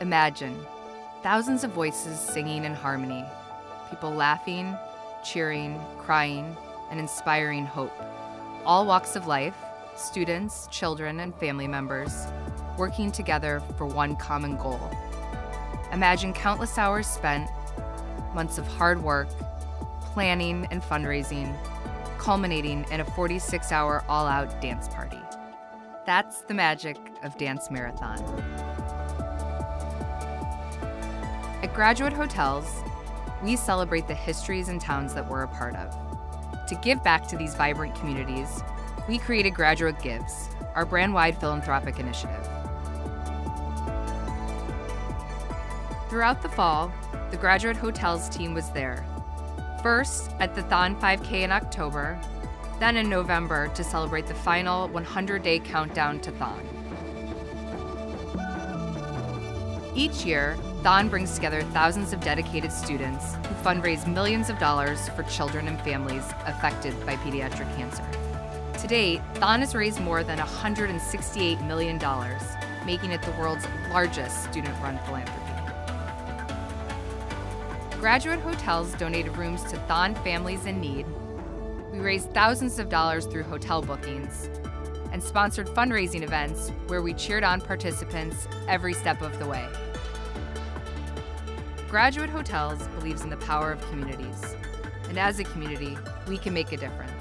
Imagine thousands of voices singing in harmony, people laughing, cheering, crying, and inspiring hope. All walks of life, students, children, and family members, working together for one common goal. Imagine countless hours spent, months of hard work, planning and fundraising, culminating in a 46-hour all-out dance party. That's the magic of Dance Marathon. At Graduate Hotels, we celebrate the histories and towns that we're a part of. To give back to these vibrant communities, we created Graduate Gives, our brand-wide philanthropic initiative. Throughout the fall, the Graduate Hotels team was there, first at the THON 5K in October, then in November to celebrate the final 100-day countdown to THON. Each year, THON brings together thousands of dedicated students who fundraise millions of dollars for children and families affected by pediatric cancer. To date, THON has raised more than $168 million, making it the world's largest student-run philanthropy. Graduate Hotels donated rooms to THON families in need. We raised thousands of dollars through hotel bookings and sponsored fundraising events where we cheered on participants every step of the way. Graduate Hotels believes in the power of communities, and as a community, we can make a difference.